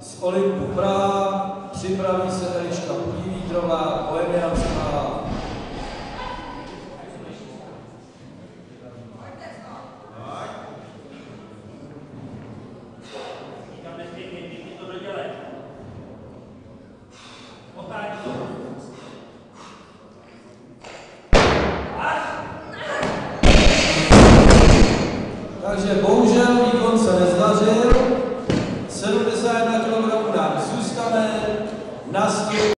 Z Olympu Praha připraví se Eliška Podivítrová, Olemianska. Takže bohužel výkon se nezdařil. 71 kg nám zůstane na stůl.